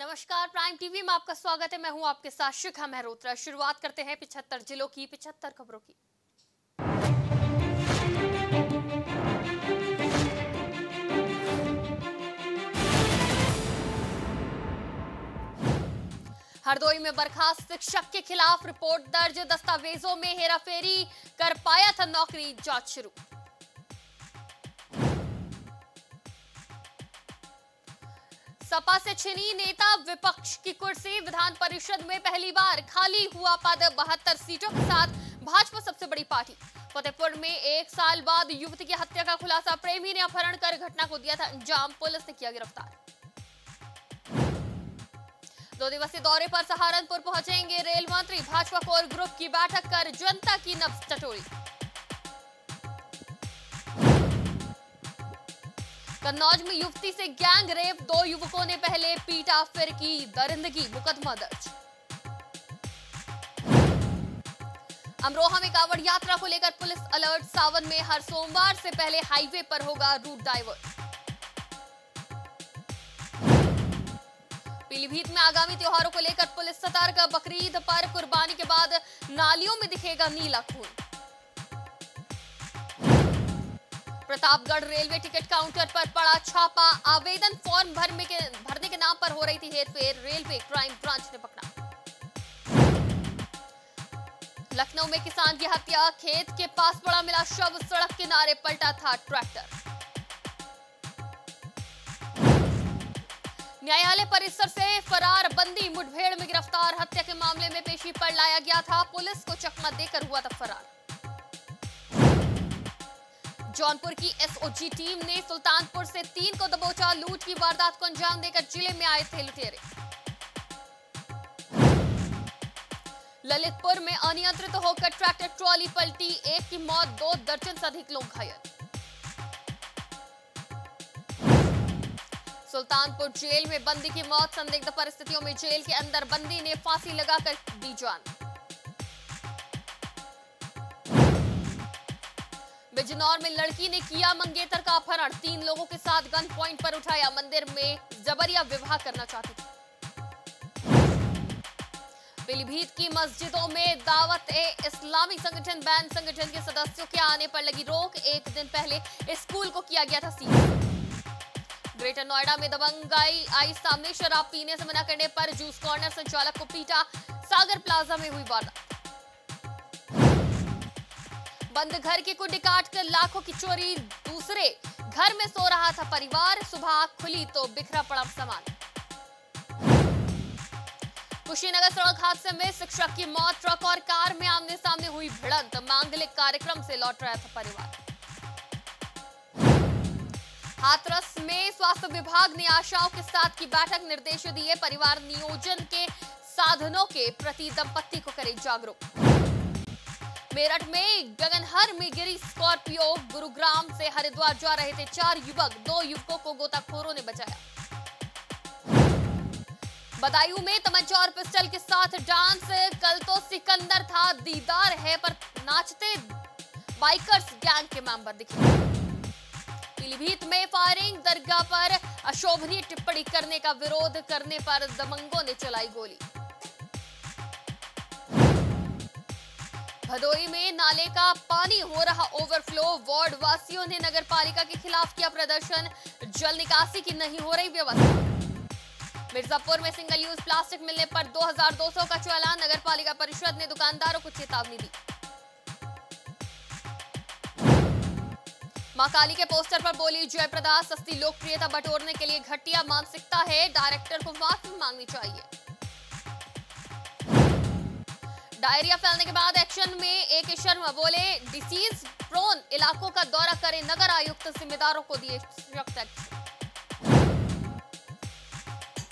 नमस्कार, prime TV में आपका स्वागत है। मैं हूं आपके साथ शिखा मेहरोत्रा। शुरुआत करते हैं 75 जिलों की 75 खबरों की। हरदोई में बर्खास्त शिक्षक के खिलाफ रिपोर्ट दर्ज, दस्तावेजों में हेराफेरी कर पाया था नौकरी, जांच शुरू। सपा से छिनी नेता विपक्ष की कुर्सी, विधान परिषद में पहली बार खाली हुआ पद, 72 सीटों के साथ भाजपा सबसे बड़ी पार्टी। फतेहपुर में एक साल बाद युवती की हत्या का खुलासा, प्रेमी ने अपहरण कर घटना को दिया था अंजाम, पुलिस ने किया गिरफ्तार। 2 दिवसीय दौरे पर सहारनपुर पहुंचेंगे रेल मंत्री, भाजपा कोर ग्रुप की बैठक कर जनता की नब्ज टटोली। कन्नौज में युवती से गैंग रेप, 2 युवकों ने पहले पीटा फिर की दरिंदगी, मुकदमा दर्ज। अमरोहा में कांवड़ यात्रा को लेकर पुलिस अलर्ट, सावन में हर सोमवार से पहले हाईवे पर होगा रूट डाइवर्ट। पीलीभीत में आगामी त्योहारों को लेकर पुलिस सतर्क, बकरीद पर कुर्बानी के बाद नालियों में दिखेगा नीला खून। प्रतापगढ़ रेलवे टिकट काउंटर पर पड़ा छापा, आवेदन फॉर्म भरने के नाम पर हो रही थी हेरफेर, रेलवे क्राइम ब्रांच ने पकड़ा। लखनऊ में किसान की हत्या, खेत के पास पड़ा मिला शव, सड़क किनारे पलटा था ट्रैक्टर। न्यायालय परिसर से फरार बंदी, मुठभेड़ में गिरफ्तार, हत्या के मामले में पेशी पर लाया गया था, पुलिस को चकमा देकर हुआ था फरार। जौनपुर की एसओजी टीम ने सुल्तानपुर से 3 को दबोचा, लूट की वारदात को अंजाम देकर जिले में आए थे लुटेरे। ललितपुर में अनियंत्रित होकर ट्रैक्टर ट्रॉली पलटी, 1 की मौत, 2 दर्जन से अधिक लोग घायल। सुल्तानपुर जेल में बंदी की मौत, संदिग्ध परिस्थितियों में जेल के अंदर बंदी ने फांसी लगाकर दी जान। जिन्नौर में लड़की ने किया मंगेतर का अपहरण, 3 लोगों के साथ गन पॉइंट पर उठाया, मंदिर में जबरिया विवाह करना चाहती थी। पीलीभीत की मस्जिदों में दावत-ए-इस्लामी संगठन बैन, संगठन के सदस्यों के आने पर लगी रोक, 1 दिन पहले स्कूल को किया गया था सील। ग्रेटर नोएडा में दबंगाई आई सामने, शराब पीने से मना करने पर जूस कॉर्नर संचालक को पीटा, सागर प्लाजा में हुई वारदात। बंद घर की कुंडी काट कर लाखों की चोरी, दूसरे घर में सो रहा था परिवार, सुबह आंख खुली तो बिखरा पड़ा सामान। कुशीनगर सड़क हादसे में शिक्षक की मौत, ट्रक और कार में आमने सामने हुई भिड़ंत, मांगलिक कार्यक्रम से लौट रहा था परिवार। हाथरस में स्वास्थ्य विभाग ने आशाओं के साथ की बैठक, निर्देश दिए परिवार नियोजन के साधनों के प्रति, दंपत्ति को करे जागरूक। मेरठ में गगनहर में गिरी स्कॉर्पियो, गुरुग्राम से हरिद्वार जा रहे थे 4 युवक, 2 युवकों को गोताखोरों ने बचाया। बदायूं में तमंचा और पिस्टल के साथ डांस, कल तो सिकंदर था दीदार है पर नाचते बाइकर्स गैंग के मेंबर दिखे। पीलीभीत में फायरिंग, दरगाह पर अशोभनीय टिप्पणी करने का विरोध करने पर दबंगों ने चलाई गोली। भदोई में नाले का पानी हो रहा ओवरफ्लो, वार्ड वासियों ने नगरपालिका के खिलाफ किया प्रदर्शन, जल निकासी की नहीं हो रही व्यवस्था। मिर्जापुर में सिंगल यूज प्लास्टिक मिलने पर 2200 का चालान, नगरपालिका परिषद ने दुकानदारों को चेतावनी दी। मां काली के पोस्टर पर बोली जयप्रदा, सस्ती लोकप्रियता बटोरने के लिए घटिया मानसिकता है, डायरेक्टर को माफी मांगनी चाहिए। डायरिया फैलने के बाद एक्शन में ए.के. शर्मा बोले डिसीज प्रोन इलाकों का दौरा करें नगर आयुक्त, जिम्मेदारों को दिए सख्त एक्शन।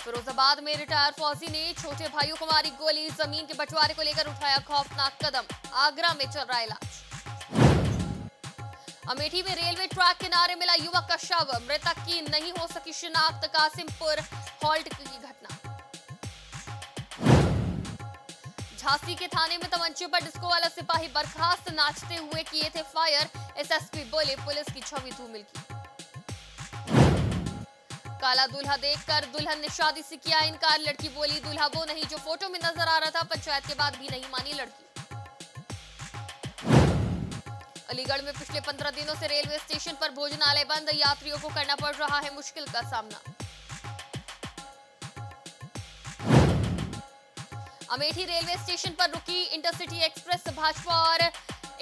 फिरोजाबाद में रिटायर फौजी ने छोटे भाइयों को मारी गोली, जमीन के बंटवारे को लेकर उठाया खौफनाक कदम, आगरा में चल रहा इलाज। अमेठी में रेलवे ट्रैक किनारे मिला युवक का शव, मृतक की नहीं हो सकी शिनाख्त, कासिमपुर हॉल्ट की घटना। झांसी के थाने में तमंचे पर डिस्को वाला सिपाही बर्खास्त, नाचते हुए किए थे फायर, एसएसपी बोले पुलिस की छवि धूमिल की। काला दूल्हा देखकर दुल्हन ने शादी से किया इनकार। लड़की बोली, दूल्हा वो नहीं जो फोटो में नजर आ रहा था। पंचायत के बाद भी नहीं मानी लड़की। अलीगढ़ में पिछले 15 दिनों से रेलवे स्टेशन पर भोजनालय बंद, यात्रियों को करना पड़ रहा है मुश्किल का सामना। अमेठी रेलवे स्टेशन पर रुकी इंटरसिटी एक्सप्रेस, भाजपा और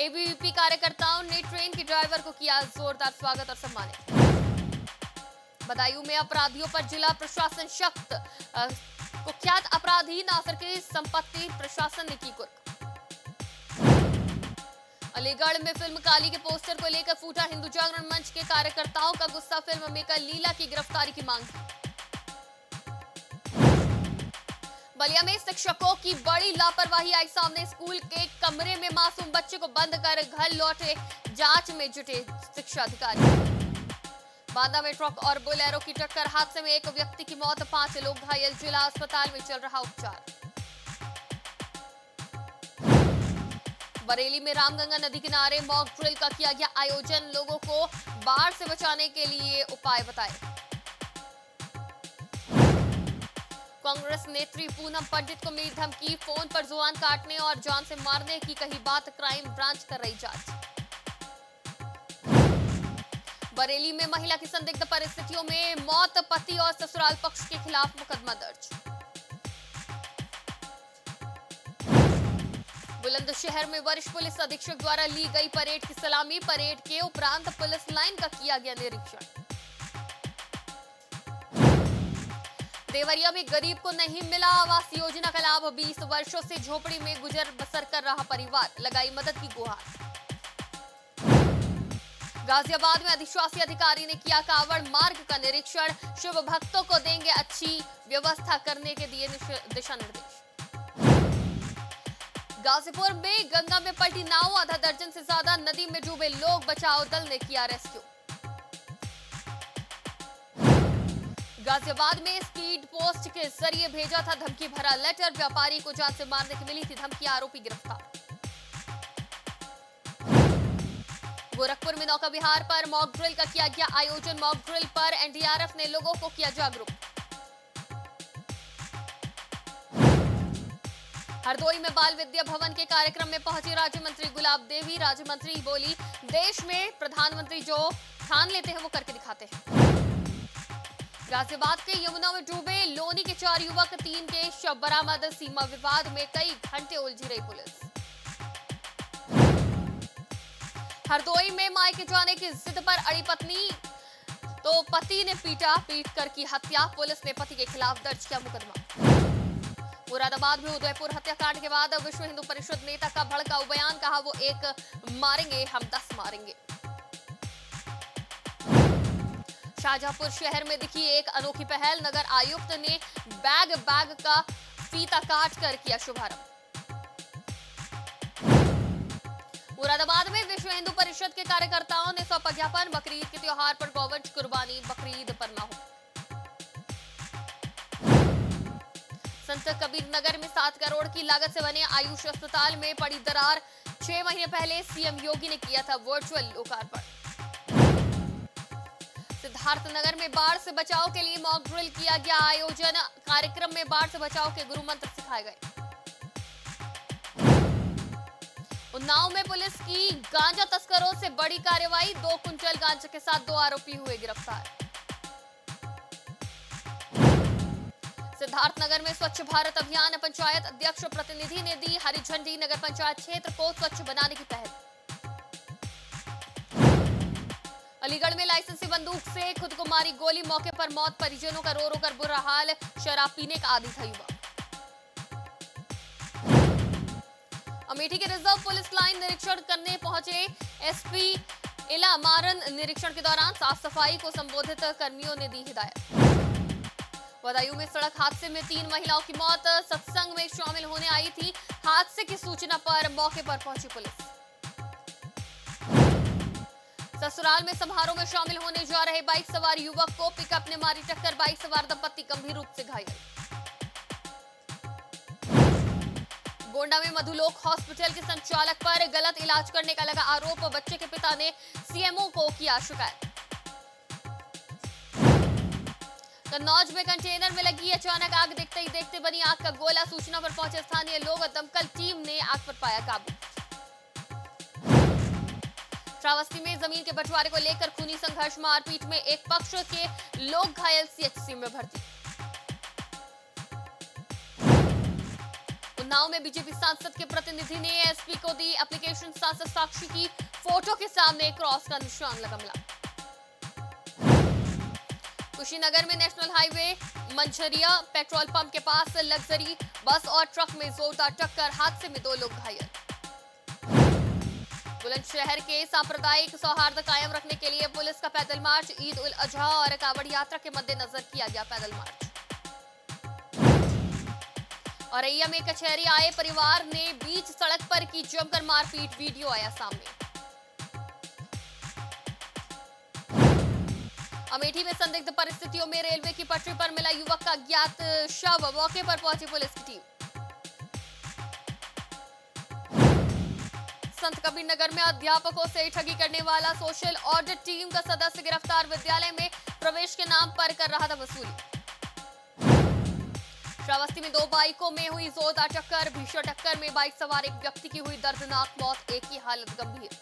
एबीवीपी कार्यकर्ताओं ने ट्रेन के ड्राइवर को किया जोरदार स्वागत और सम्मानित। बदायूं में अपराधियों पर जिला प्रशासन सख्त, कुख्यात अपराधी नासिर की संपत्ति प्रशासन ने की कुर्क। अलीगढ़ में फिल्म काली के पोस्टर को लेकर फूटा हिंदू जागरण मंच के कार्यकर्ताओं का गुस्सा, फिल्म मेकर लीला की गिरफ्तारी की मांग। बलिया में शिक्षकों की बड़ी लापरवाही आई सामने, स्कूल के कमरे में मासूम बच्चे को बंद कर घर लौटे, जांच में जुटे शिक्षा अधिकारी। बांदा में ट्रक और बोलेरो की टक्कर, हादसे में एक व्यक्ति की मौत, 5 लोग घायल, जिला अस्पताल में चल रहा उपचार। बरेली में रामगंगा नदी किनारे मॉक ड्रिल का किया गया आयोजन, लोगों को बाढ़ से बचाने के लिए उपाय बताए। कांग्रेस नेत्री पूनम पंडित को मिली धमकी, फोन पर जुबान काटने और जान से मारने की कही बात, क्राइम ब्रांच कर रही जांच। बरेली में महिला की संदिग्ध परिस्थितियों में मौत, पति और ससुराल पक्ष के खिलाफ मुकदमा दर्ज। बुलंदशहर में वरिष्ठ पुलिस अधीक्षक द्वारा ली गई परेड की सलामी, परेड के उपरांत पुलिस लाइन का किया गया निरीक्षण। देवरिया में गरीब को नहीं मिला आवास योजना का लाभ, 20 वर्षों से झोपड़ी में गुजर बसर कर रहा परिवार, लगाई मदद की गुहार। गाजियाबाद में अधिशासी अधिकारी ने किया कावड़ मार्ग का निरीक्षण, शिव भक्तों को देंगे अच्छी व्यवस्था करने के दिए दिशा निर्देश। गाजीपुर में गंगा में पलटी नाव, आधा दर्जन से ज्यादा नदी में डूबे लोग, बचाव दल ने किया रेस्क्यू। गाजियाबाद में स्पीड पोस्ट के जरिए भेजा था धमकी भरा लेटर, व्यापारी को जान से मारने की मिली थी धमकी, आरोपी गिरफ्तार। गोरखपुर में नौका विहार पर मॉक ड्रिल का किया गया आयोजन, मॉक ड्रिल पर एनडीआरएफ ने लोगों को किया जागरूक। हरदोई में बाल विद्या भवन के कार्यक्रम में पहुंची राज्य मंत्री गुलाब देवी, राज्य मंत्री बोली, देश में प्रधानमंत्री जो ठान लेते हैं वो करके दिखाते हैं। गाजियाबाद के यमुना में डूबे लोनी के 4 युवक, 3 के शव बरामद, सीमा विवाद में कई घंटे उलझी रही पुलिस। हरदोई में मायके जाने की जिद पर अड़ी पत्नी, तो पति ने पीट कर की हत्या, पुलिस ने पति के खिलाफ दर्ज किया मुकदमा। मुरादाबाद में उदयपुर हत्याकांड के बाद विश्व हिंदू परिषद नेता का भड़काऊ बयान, कहा वो एक मारेंगे हम 10 मारेंगे। शाहजहांपुर शहर में दिखी एक अनोखी पहल, नगर आयुक्त ने बैग का फीता काट कर किया शुभारंभ। मुरादाबाद में विश्व हिंदू परिषद के कार्यकर्ताओं ने सौंपा ज्ञापन, बकरीद के त्योहार पर गौवंश कुर्बानी, बकरीद पर ना हो। संत कबीर नगर में 7 करोड़ की लागत से बने आयुष अस्पताल में पड़ी दरार, 6 महीने पहले सीएम योगी ने किया था वर्चुअल लोकार्पण। सिद्धार्थनगर में बाढ़ से बचाव के लिए मॉक ड्रिल किया गया आयोजन, कार्यक्रम में बाढ़ से बचाव के गुरु मंत्र सिखाए गए। उन्नाव में पुलिस की गांजा तस्करों से बड़ी कार्रवाई, 2 कुंटल गांजा के साथ 2 आरोपी हुए गिरफ्तार। सिद्धार्थनगर में स्वच्छ भारत अभियान, पंचायत अध्यक्ष प्रतिनिधि ने दी हरी झंडी, नगर पंचायत क्षेत्र को स्वच्छ बनाने की पहल। अलीगढ़ में लाइसेंसी बंदूक से खुद को मारी गोली, मौके पर मौत, परिजनों का रो रो कर बुरा हाल, शराब पीने का आदी था युवा। अमेठी के रिजर्व पुलिस लाइन निरीक्षण करने पहुंचे एसपी इला मारन, निरीक्षण के दौरान साफ सफाई को संबोधित कर्मियों ने दी हिदायत। बदायूं में सड़क हादसे में 3 महिलाओं की मौत, सत्संग में शामिल होने आई थी, हादसे की सूचना पर मौके पर पहुंची पुलिस। ससुराल में समारोह में शामिल होने जा रहे बाइक सवार युवक को पिकअप ने मारी टक्कर, बाइक सवार दंपत्ति गंभीर रूप से घायल। गोंडा में मधुलोक हॉस्पिटल के संचालक पर गलत इलाज करने का लगा आरोप, बच्चे के पिता ने सीएमओ को किया शिकायत। कन्नौज में कंटेनर में लगी अचानक आग, देखते ही देखते बनी आग का गोला। सूचना पर पहुंचे स्थानीय लोग और दमकल टीम ने आग पर पाया काबू। श्रावस्ती में जमीन के बंटवारे को लेकर खूनी संघर्ष, मारपीट में एक पक्ष के लोग घायल, सीएचसी में भर्ती। उन्नाव में बीजेपी सांसद के प्रतिनिधि ने एसपी को दी एप्लीकेशन, सांसद साक्षी की फोटो के सामने क्रॉस का निशान लगा। कुशीनगर में national highway Manjharia petrol pump के पास लग्जरी बस और ट्रक में जोरदार टक्कर, हादसे में 2 लोग घायल। बुलंदशहर के सांप्रदायिक सौहार्द कायम रखने के लिए पुलिस का पैदल मार्च, ईद उल अजहा और कावड़ यात्रा के मद्देनजर किया गया पैदल मार्च। औरैया में कचहरी आए परिवार ने बीच सड़क पर की जमकर मारपीट, वीडियो आया सामने। अमेठी में संदिग्ध परिस्थितियों में रेलवे की पटरी पर मिला युवक का अज्ञात शव, मौके पर पहुंची पुलिस की टीम। संत कबीर नगर में अध्यापकों से ठगी करने वाला सोशल ऑडिट टीम का सदस्य गिरफ्तार, विद्यालय में प्रवेश के नाम पर कर रहा था वसूली। श्रावस्ती में 2 बाइकों में हुई जोरदार टक्कर, भीषण टक्कर में बाइक सवार एक व्यक्ति की हुई दर्दनाक मौत, एक की हालत गंभीर।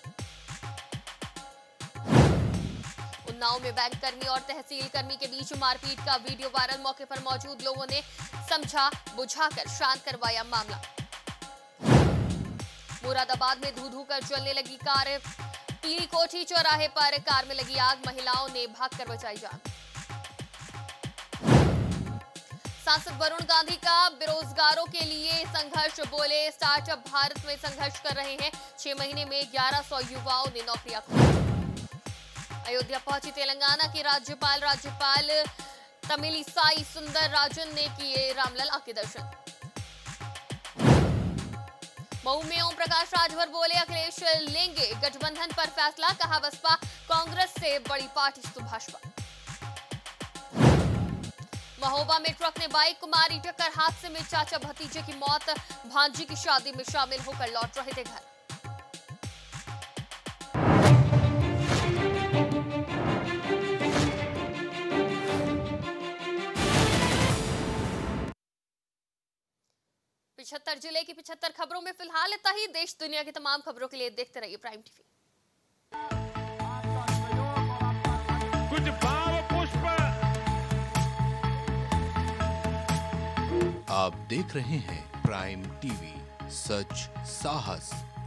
उन्नाव में बैंक कर्मी और तहसील कर्मी के बीच मारपीट का वीडियो वायरल, मौके पर मौजूद लोगों ने समझा बुझाकर शांत करवाया मामला। मुरादाबाद में धू धू कर जलने लगी कार, पीली कोठी चौराहे पर कार में लगी आग, महिलाओं ने भागकर बचाई जान। सांसद वरुण गांधी का बेरोजगारों के लिए संघर्ष, बोले स्टार्टअप भारत में संघर्ष कर रहे हैं, 6 महीने में 1100 युवाओं ने नौकरियां खोई। अयोध्या पहुंची तेलंगाना की राज्यपाल, राज्यपाल तमिलिसाई सुंदर राजन ने किए रामलला के दर्शन। मऊ में ओम प्रकाश राजभर बोले अखिलेश लेंगे गठबंधन पर फैसला, कहा बसपा कांग्रेस से बड़ी पार्टी तो भाजपा। महोबा में ट्रक ने बाइक को मारी टक्कर, हादसे में चाचा भतीजे की मौत, भांजी की शादी में शामिल होकर लौट रहे थे घर। जिले की 75 खबरों में फिलहाल इतना ही। देश दुनिया की तमाम खबरों के लिए देखते रहिए प्राइम टीवी। कुछ भाव पुष्प आप देख रहे हैं प्राइम टीवी, सच साहस